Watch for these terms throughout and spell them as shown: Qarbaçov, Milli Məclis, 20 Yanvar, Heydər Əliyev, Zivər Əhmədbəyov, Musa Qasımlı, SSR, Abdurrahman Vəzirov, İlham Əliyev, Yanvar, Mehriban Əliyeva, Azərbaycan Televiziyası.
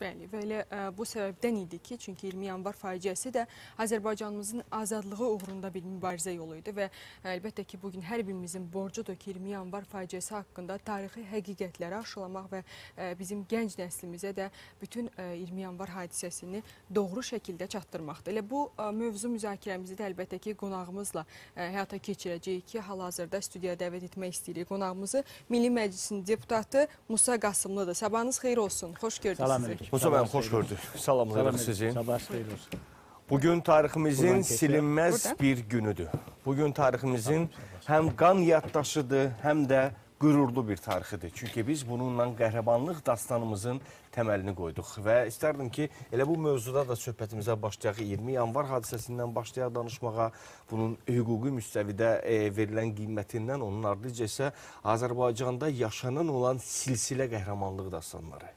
Bəli, və elə bu səbəbdən idi ki, çünki 20 yanvar faciəsi də Azərbaycanımızın azadlığı uğrunda bir mübarizə yolu idi və əlbəttə ki, bugün hər birimizin borcudur ki, 20 yanvar faciəsi haqqında tarixi həqiqətləri aşılamaq və bizim gənc nəslimizə də bütün 20 yanvar hadisəsini doğru şəkildə çatdırmaqdır. Elə bu mövzu müzakirəmizi də əlbəttə ki, qonağımızla həyata keçirəcəyik ki, hal-hazırda studiyaya dəvət etmək istəyirik qonağımızı. Milli Məclisin deputatı Musa Qasımlıdır. Sabahınız xeyir olsun, xoş gördük sizi. Musa bəy, xoş gördük. Salamlarım sizin. Bugün tariximizin silinməz bir günüdür. Bugün tariximizin həm qan yaddaşıdır, həm də qürurlu bir tarixidir. Çünki biz bununla qəhrəmanlıq dastanımızın təməlini qoyduq. Və istərdim ki, elə bu mövzuda da söhbətimizə başlayaq. 20 yanvar hadisəsindən başlayaq danışmağa, bunun hüquqi müstəvidə verilən qiymətindən, onun ardıca isə Azərbaycanda yaşanan olan silsilə qəhrəmanlıq dastanları.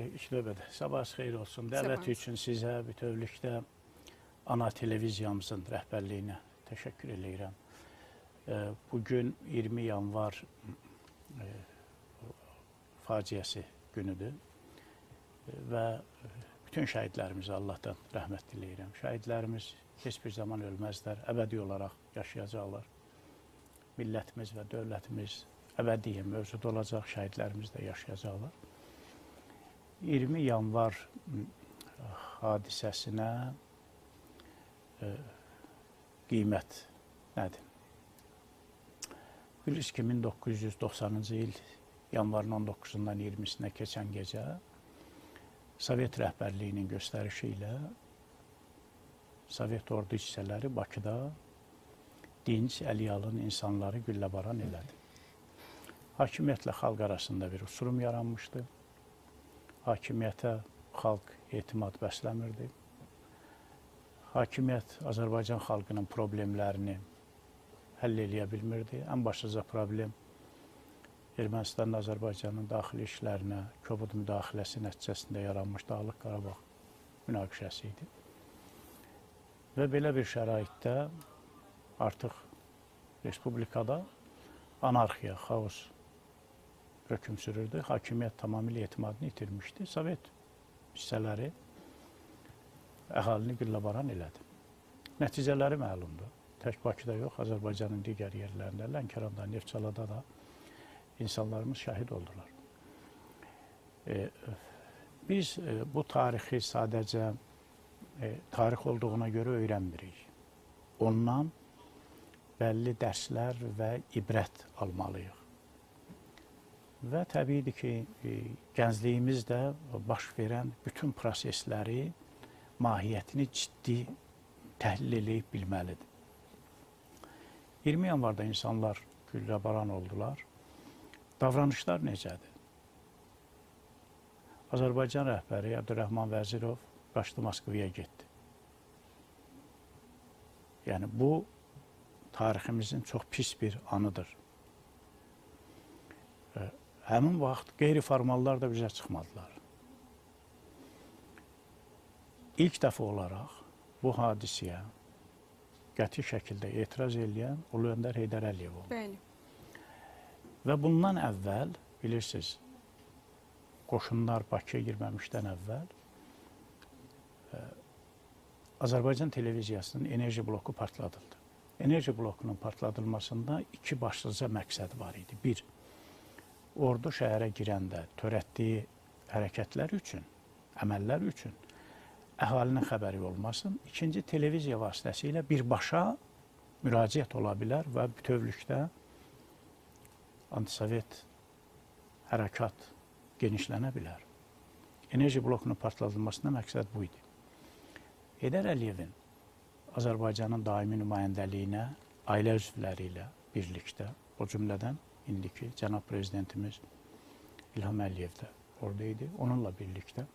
İlk növbədə sabahınız xeyir olsun. Dəvət üçün sizə bütövlükdə ana televiziyamızın rəhbərliyinə təşəkkür eləyirəm. Bugün 20 yanvar faciəsi günüdür və bütün şəhidlərimizə Allahdan rəhmət diləyirəm. Şəhidlərimiz heç bir zaman ölməzlər, əbədi olaraq yaşayacaqlar. Millətimiz və dövlətimiz əbədiyə mövcud olacaq, şəhidlərimiz də yaşayacaqlar. 20 yanvar hadisəsinə qiymət nədir? Bilirsiniz ki, 1990-cı il yanvarın 19-dan 20-sinə keçən gecə Sovet rəhbərliyinin göstərişi ilə Sovet ordu hissələri Bakıda dinc əliyalın insanları gülləbaran elədi. Hakimiyyətlə xalq arasında bir uçurum yaranmışdı. Hakimiyyətə xalq etimad bəsləmirdi. Hakimiyyət Azərbaycan xalqının problemlərini həll eləyə bilmirdi. Ən başlıca problem Ermənistanın Azərbaycanın daxili işlərinə kobud müdaxiləsi nəticəsində yaranmış Dağlıq Qarabağ münaqişəsi idi. Və belə bir şəraitdə artıq Respublikada anarxiya, xaos hökm sürürdü. Hakimiyyət tamamilə etimadını itirmişdi. Sovet hissələri əhalini gülləbaran elədi. Nəticələri məlumdur. Tək Bakıda yox, Azərbaycanın digər yerlərində, Lənkəranda, Neftçalada da insanlarımız şəhid oldular. Biz bu tarixi sadəcə tarix olduğuna görə öyrənmirik. Ondan bəlli dərslər və ibrət almalıyıq. Və təbiidir ki, gəncliyimiz də baş verən bütün prosesləri, mahiyyətini ciddi təhlil eləyib bilməlidir. 20 yanvarda insanlar gülləbaran oldular. Davranışlar necədir? Azərbaycan rəhbəri Abdurrahman Vəzirov qaçdı Moskvaya getdi. Yəni, bu tariximizin çox pis bir anıdır. Həmin vaxt qeyri-formallar da bizə çıxmadılar. İlk dəfə olaraq bu hadisəyə qəti şəkildə etiraz eləyən Ulu Öndər Heydər Əliyev oldu. Bəli. Və bundan əvvəl, bilirsiniz, qoşunlar Bakıya girməmişdən əvvəl Azərbaycan televiziyasının enerji bloku partladıldı. Enerji blokunun partladılmasında iki başlıca məqsəd var idi. Bir, ordu şəhərə girəndə törətdiyi hərəkətlər üçün, əməllər üçün əhalinin xəbəri olmasın. İkinci, televiziya vasitəsilə birbaşa müraciət ola bilər və bütövlükdə antisovet hərəkat genişlənə bilər. Enerji blokunun partladılmasına məqsəd bu idi. Heydər Əliyevin Azərbaycanın daimi nümayəndəliyinə, ailə üzvləri ilə birlikdə, o cümlədən indiki Cənab Prezidentimiz İlham Əliyev də orada idi. Onunla birlikdə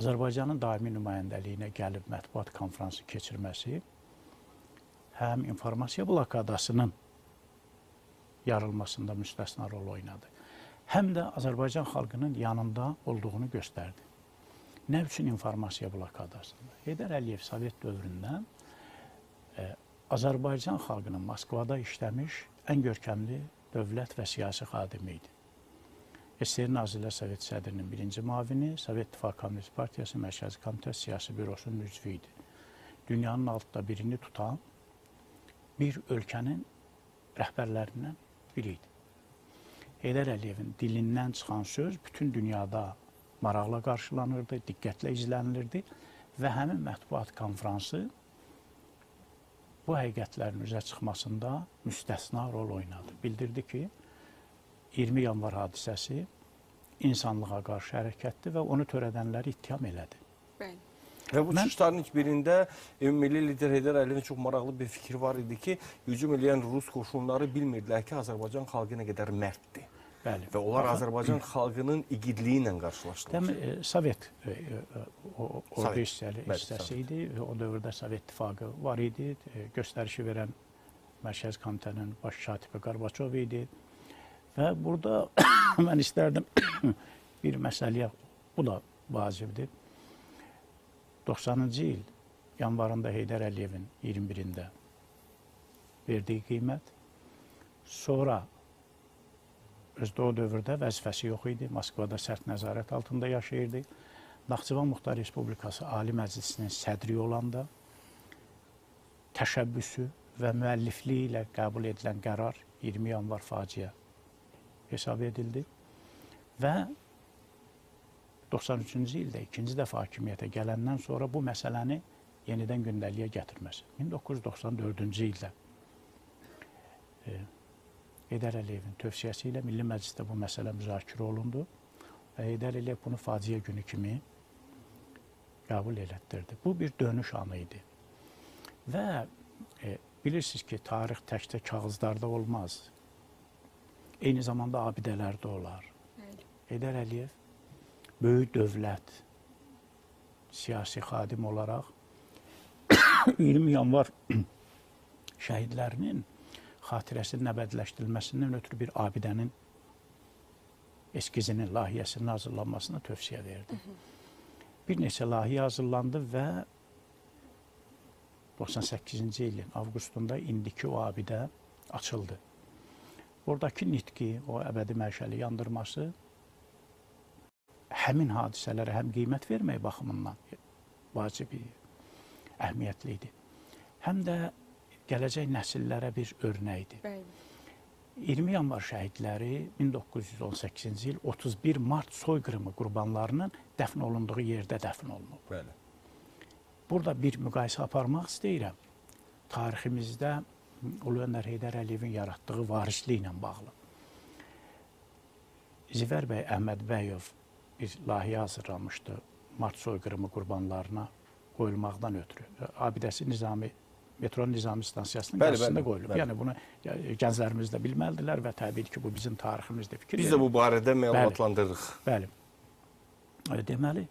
Azərbaycanın daimi nümayəndəliyinə gəlib mətbuat konfransı keçirməsi həm informasiya blokadasının yarılmasında müstəsna rol oynadı, həm də Azərbaycan xalqının yanında olduğunu göstərdi. Nə üçün informasiya blokadasında? Heydər Əliyev Sovet dövründən Azərbaycan xalqının Moskvada işləmiş ən görkəmli dövlət və siyasi xadimi idi. SSR Nazirlər Sovet sədrinin birinci müavini, Sovet İttifaqı Komünist Partiyası Mərkəzi Komitə Siyasi Bürosunun üzvü idi. Dünyanın altında birini tutan bir ölkənin rəhbərlərindən biri idi. Heydər Əliyevin dilindən çıxan söz bütün dünyada maraqla qarşılanırdı, diqqətlə izlənilirdi və həmin mətbuat konfransı bu həqiqətlərin üzə çıxmasında müstəsna rol oynadı. Bildirdi ki, 20 yanvar hadisəsi insanlığa qarşı hərəkətdir və onu törədənləri ittiham elədi. Bəli. Və bu çıxışların ilk birində milli lider Heydər Əliyevin çox maraqlı bir fikri var idi ki, hücum eləyən Rus qoşunları bilmirdilər ki, Azərbaycan xalqı nə qədər mərddir. Bəli. Və onlar Azərbaycan xalqının igidliyi ilə qarşılaşdılar. Sovet ordu hissəsi idi və o dövrdə Sovet İttifaqı var idi. Göstərişi verən Mərkəz Komitənin baş katibi Qarbaçov idi. Və burada mən istərdim bir məsələyə, bu da vacibdir. 90-cı il yanvarında Heydər Əliyevin 21-də verdiyi qiymət, sonra özdə o dövrdə vəzifəsi yox idi, Moskvada sərt nəzarət altında yaşayırdı. Naxçıvan Muxtar Respublikası Ali Məclisinin sədri olanda təşəbbüsü və müəllifliyi ilə qəbul edilən qərar 20 yanvar faciə hesab edildi və 93-cü ildə ikinci dəfə hakimiyyətə gələndən sonra bu məsələni yenidən gündəliyə gətirməsi. 1994-cü ildə Heydər Əliyevin tövsiyəsi ilə Milli Məclisdə bu məsələ müzakirə olundu və Heydər Əliyev bunu faciə günü kimi qəbul elətdirdi. Bu bir dönüş anı idi və bilirsiniz ki, tarix təkcə kağızlarda olmaz. Eyni zamanda abidələrdə olar. Heydər Əliyev böyük dövlət siyasi xadim olaraq 20 yanvar şəhidlərinin xatirəsinin əbədləşdirilməsindən ötürü bir abidənin eskizinin, layihəsinin hazırlanmasına tövsiyə verdi. Bir neçə layihə hazırlandı və 98-ci ilin avqustunda indiki o abidə açıldı. Oradakı nitqi, o əbədi məşəli yandırması həmin hadisələrə həm qiymət vermək baxımından vacibi, əhəmiyyətli idi, həm də gələcək nəsillərə bir örnəkdir. 20 yanvar şəhidləri 1918-ci il 31 mart soyqırımı qurbanlarının dəfn olunduğu yerdə dəfn olunub. Burada bir müqayisə aparmaq istəyirəm. Tariximizdə Ulu Öndər Heydər Əliyevin yaratdığı varisliyi ilə bağlı. Zivər bəy Əhmədbəyov bir layihə hazırlamışdı mart soyqırımı qurbanlarına qoyulmaqdan ötürü. Abidəsi metro nizami stansiyasının qarşısında qoyulub. Yəni bunu gənclərimiz də bilməlidirlər və təbii ki, bu bizim tariximizdə fikir. Biz də bu barədə məlumatlandırırıq. Bəli. Deməli,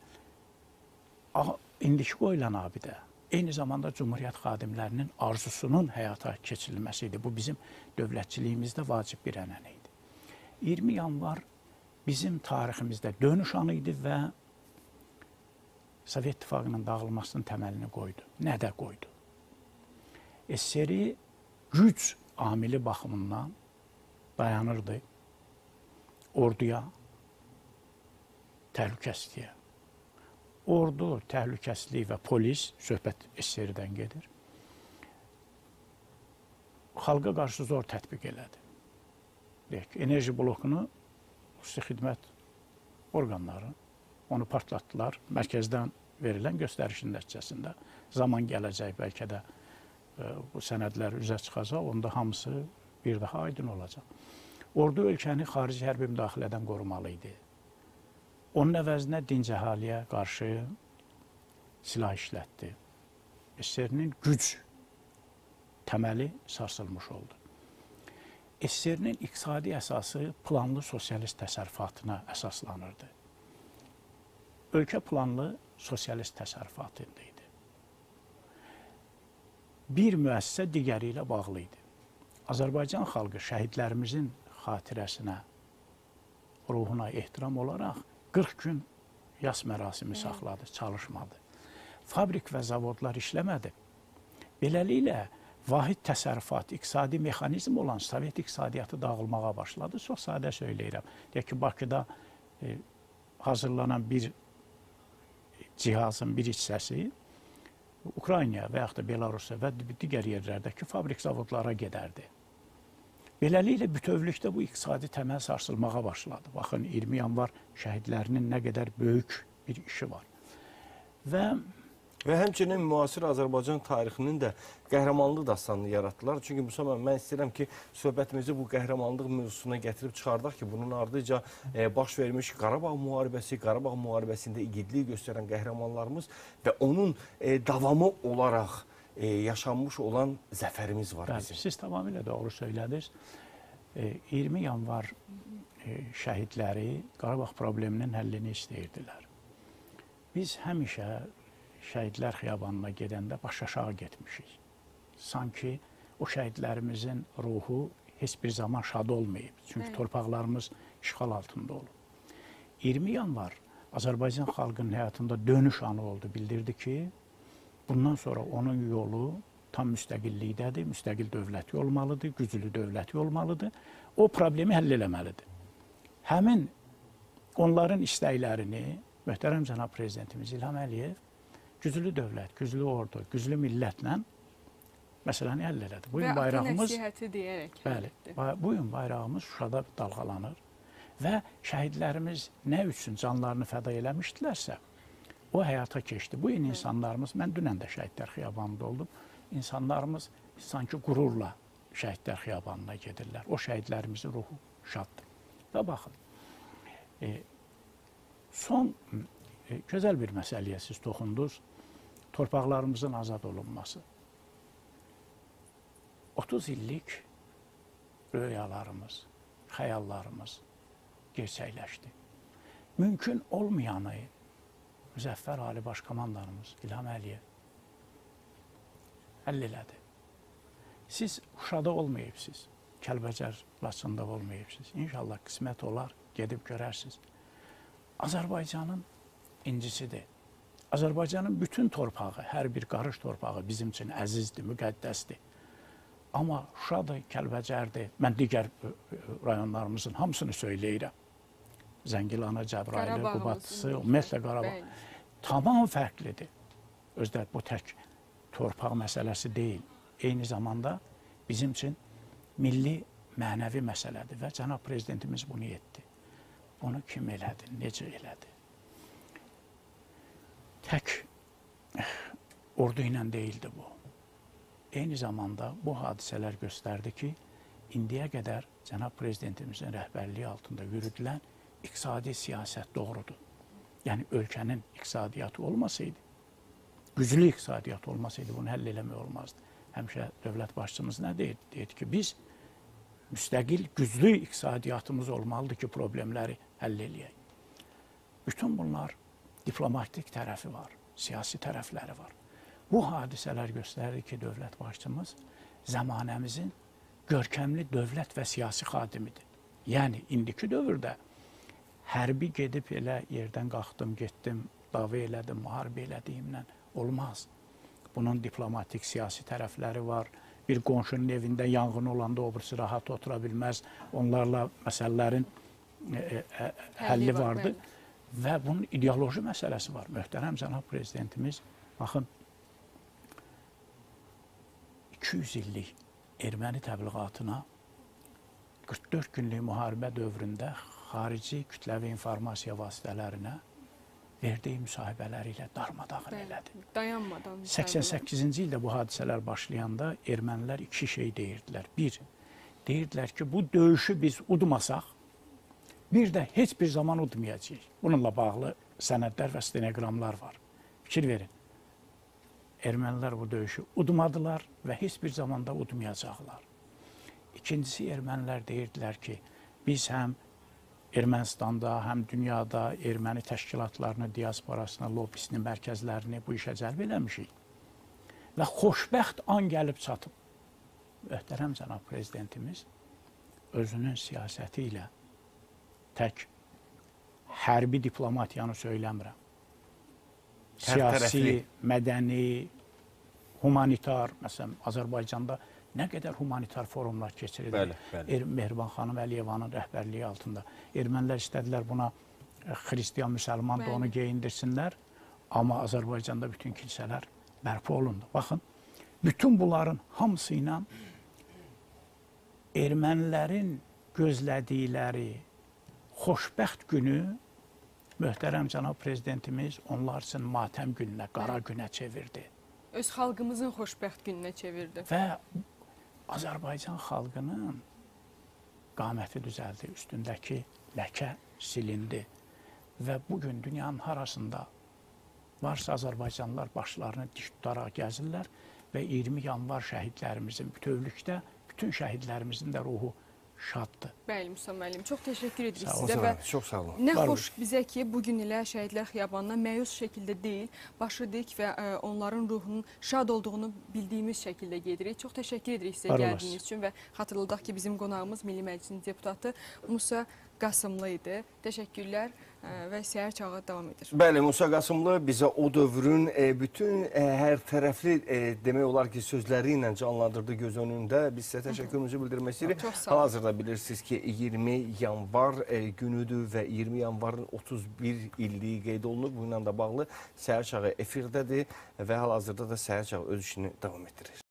indiki qoyulan abidə eyni zamanda Cümhuriyyət xadimlərinin arzusunun həyata keçirilməsi idi. Bu bizim dövlətçiliyimizdə vacib bir ənənə idi. 20 yanvar bizim tariximizdə dönüş anı idi və Sovet İttifaqının dağılmasının təməlini qoydu. Nə də qoydu? SSR-i güc amili baxımından dayanırdı orduya, təhlükəsizliyə. Ordu, təhlükəsizlik və polis, söhbət SSR-dən gedir, xalqa qarşı zor tətbiq elədi. Enerji blokunu xüsusi xidmət orqanları, onu partlatdılar, mərkəzdən verilən göstərişin nəticəsində. Zaman gələcək, bəlkə də bu sənədlər üzə çıxacaq, onda hamısı bir daha aydın olacaq. Ordu ölkəni xarici hərbi müdaxilədən qorumalı idi. Onun əvəzinə dinc əhaliyə qarşı silah işlətdi. SSR-nin güc təməli sarsılmış oldu. SSR-nin iqtisadi əsası planlı sosialist təsərrüfatına əsaslanırdı. Ölkə planlı sosialist təsərrüfatında idi. Bir müəssisə digəri ilə bağlı idi. Azərbaycan xalqı şəhidlərimizin xatirəsinə, ruhuna ehtiram olaraq 40 gün yas mərasimi saxladı, çalışmadı. Fabrik və zavodlar işləmədi. Beləliklə, vahid təsərrüfat, iqtisadi mexanizm olan Sovet iqtisadiyyatı dağılmağa başladı. Çox sadə söyləyirəm. Deyək ki, Bakıda hazırlanan bir cihazın bir hissəsi Ukraynaya və yaxud da Belarusiya və digər yerlərdəki fabrik zavodlara gedərdi. Beləliklə, bütövlükdə bu iqtisadi təməl sarsılmağa başladı. Baxın, 20 yanvar şəhidlərinin nə qədər böyük bir işi var. Və həmçinin müasir Azərbaycan tarixinin də qəhrəmanlıq dastanını yaratdılar. Çünki Musa müəllim, mən istəyirəm ki, söhbətimizi bu qəhrəmanlıq mövzusuna gətirib çıxardaq ki, bunun ardıca baş vermiş Qarabağ müharibəsi, Qarabağ müharibəsində igidliyi göstərən qəhrəmanlarımız və onun davamı olaraq yaşanmış olan zəfərimiz var bizim. Siz tamamilə doğru söylədiniz. 20 yanvar şəhidləri Qarabağ probleminin həllini istəyirdilər. Biz həmişə şəhidlər xiyabanına gedəndə baş aşağı getmişik. Sanki o şəhidlərimizin ruhu heç bir zaman şad olmayıb. Çünki torpaqlarımız işğal altında olub. 20 yanvar Azərbaycan xalqının həyatında dönüş anı oldu. Bildirdi ki, bundan sonra onun yolu tam müstəqillikdədir. Müstəqil dövləti olmalıdır, güclü dövləti olmalıdır. O problemi həll eləməlidir. Həmin onların istəklərini möhtərəm cənab prezidentimiz İlham Əliyev güclü dövlət, güclü ordu, güclü millətlə məsələni həll elədi. Bu gün bayrağımız Şuşada dalğalanır və şəhidlərimiz nə üçün canlarını fəda eləmişdilərsə, o həyata keçdi. Bu gün insanlarımız, mən dünən də şəhidlər xiyabanında oldum, insanlarımız sanki qürurla şəhidlər xiyabanına gedirlər. O şəhidlərimizin ruhu şaddır. Və baxın, son gözəl bir məsələyə siz toxundunuz. Torpaqlarımızın azad olunması. 30 illik röyalarımız, xəyallarımız gerçəkləşdi. Mümkün olmayanı Müzəffər Ali Başkomandanımız İlham Əliyev həll elədi. Siz Şuşada olmayıbsınız, Kəlbəcər Laçında olmayıbsınız. İnşallah qismət olar, gedib görərsiniz. Azərbaycanın incisidir. Azərbaycanın bütün torpağı, hər bir qarış torpağı bizim üçün əzizdir, müqəddəsdir. Amma Şuşadır, Kəlbəcərdir. Mən digər rayonlarımızın hamısını söyləyirəm. Zəngilana, Cəbrayılı, Qubatısı, ümumiyyətlə Qarabağ. Tamam fərqlidir. Özdə bu tək torpaq məsələsi deyil. Eyni zamanda bizim üçün milli mənəvi məsələdir və cənab prezidentimiz bunu etdi. Bunu kim elədi, necə elədi? Tək ordu ilə deyildi bu. Eyni zamanda bu hadisələr göstərdi ki, indiyə qədər cənab prezidentimizin rəhbərliyi altında yürüdülən iqtisadi siyasət doğrudur. Yəni, ölkənin iqtisadiyyatı olmasaydı, güclü iqtisadiyyatı olmasaydı, bunu həll eləmək olmazdı. Həmişə dövlət başçımız nə deyirdi? Deyirdi ki, biz müstəqil, güclü iqtisadiyyatımız olmalıdır ki, problemləri həll eləyək. Bütün bunlar diplomatik tərəfi var, siyasi tərəfləri var. Bu hadisələr göstərir ki, dövlət başçımız zəmanəmizin görkəmli dövlət və siyasi xadimidir. Yəni, indiki dövrdə hərbi gedib elə yerdən qalxdım, getdim, dava elədim, müharibə elədiyimlə olmaz. Bunun diplomatik, siyasi tərəfləri var. Bir qonşunun evində yanğın olanda o birisi rahat otura bilməz. Onlarla məsələlərin həlli vardı. Və bunun ideoloji məsələsi var. Möhtərəm cənab prezidentimiz, baxın, 200 illik erməni təbliğatına 44 günlük müharibə dövründə xarici kütləvi informasiya vasitələrinə verdiyi müsahibələri ilə darmadağın elədi. Dayanmadan. 88-ci ildə bu hadisələr başlayanda ermənilər iki şey deyirdilər. Bir, deyirdilər ki, bu döyüşü biz udmasaq, bir də heç bir zaman udmayacaq. Bununla bağlı sənədlər və stenoqramlar var. Fikir verin, ermənilər bu döyüşü udmadılar və heç bir zamanda udmayacaqlar. İkincisi, ermənilər deyirdilər ki, biz həm Ermənistanda, həm dünyada erməni təşkilatlarını, diasporasını, lobisini, mərkəzlərini bu işə cəlb eləmişik. Və xoşbəxt an gəlib çatıb. Möhtərəm cənab prezidentimiz özünün siyasəti ilə tək hərbi diplomatiyanı söyləmirəm. Siyasi, mədəni, humanitar, məsələn, Azərbaycanda nə qədər humanitar forumlar keçirildi. Mehriban xanım Əliyevanın rəhbərliyi altında. Ermənilər istədilər buna xristiyan, müsəlman da onu geyindirsinlər. Amma Azərbaycanda bütün kilsələr bərpa olundu. Baxın, bütün bunların hamısı ilə ermənilərin gözlədikləri xoşbəxt günü möhtərəm cənab prezidentimiz onlar üçün matəm gününə, qara günə çevirdi. Öz xalqımızın xoşbəxt gününə çevirdi. Və Azərbaycan xalqının qaməti düzəldi, üstündəki ləkə silindi. Və bugün dünyanın harasında varsa Azərbaycanlılar başlarını dik tutaraq gəzirlər və 20 yanvar şəhidlərimizin bütövlükdə, bütün şəhidlərimizin də ruhu şaddır. Bəli, Musa müəllim, çox təşəkkür edirik sizə və nə xoş bizə ki, bugün ilə şəhidlər xiyabanına məyus şəkildə deyil, başı dik və onların ruhunun şad olduğunu bildiyimiz şəkildə gedirik. Çox təşəkkür edirik sizə gəldiyiniz üçün və xatırladaq ki, bizim qonağımız Milli Məclisin deputatı Musa Qasımlı idi. Təşəkkürlər və səhər çağı davam edir. Bəli, Musa Qasımlı bizə o dövrün bütün hər tərəfli demək olar ki, sözləri ilə canlandırdı göz önündə. Biz sizə təşəkkürümüzü bildirmək istəyirik. Hal-hazırda bilirsiniz ki, 20 yanvar günüdür və 20 yanvarın 31 illiyi qeyd olunub. Bununla da bağlı səhər çağı efirdədir və hal-hazırda da səhər çağı öz işini davam etdirir.